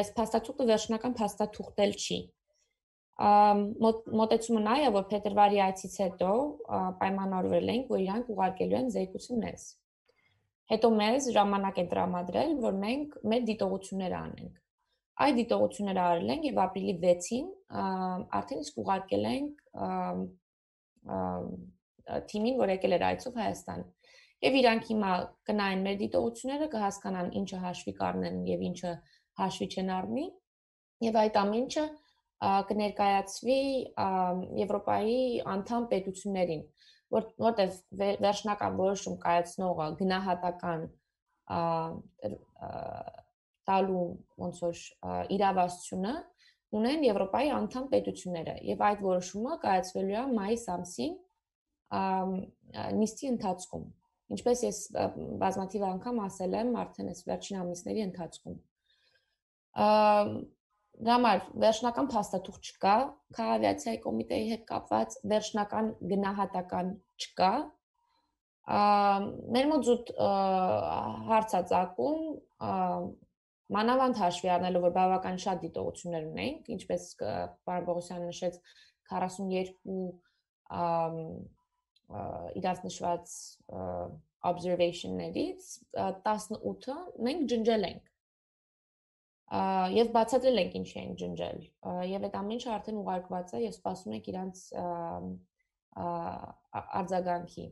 Այս փաստաթուղթը վերջնական փաստաթուղթ չի։ Մոտեցումը նա է, որ փետրվարի այցից հետո պայմանավորվել ենք, որ իրանք ուղարկելու են զեկուցում մեզ։ Հետո մեզ ժամանակ են տրամադրել, որ մենք մեր դիտողությունները անենք։ Այդ դիտողությունները արել ենք եւ ապրիլի 6-ին արդեն իսկ ուղարկել ենք թիմին, որ եկել էր այցով Հայաստան։ Եվ իրանք հիմա կնայեն մեր դիտողությունները, կհասկանան ինչը հաշվի կառնեն եւ ինչը հաշվի չեն առնի, եւ այդ ամենը կներկայացվի Եվրոպայի անդամ պետություններին, որտեղ վերջնական որոշում կայացնողը գնահատական տալու ոնց որ իրավասությունը ունեն Եվրոպայի անդամ պետությունները, եւ այդ որոշումը կայացվելու է մայիս ամսին նիստի ընթացքում, ինչպես ես բազմաթիվ անգամ ասել եմ արդեն այս վերջին ամիսների ընթացքում։ Համար վերջնական փաստաթուղթ չկա, Քաավիացիայի կոմիտեի հետ կապված վերջնական գնահատական չկա։ Մեր մոտ զուտ հարց է ծագում, մանավանդ հաշվի առնելով, որ բավական շատ դիտողություններ ունենք, ինչպես պարոն Բողոսյանը նշեց 42 իրաց նշված observation-ներից 18-ը մենք ջնջել ենք եւ բացատրել ենք ինչ են ջնջել եւ այդ ամենը արդեն ուղարկված է եւ սպասում ենք իրանց արձագանքի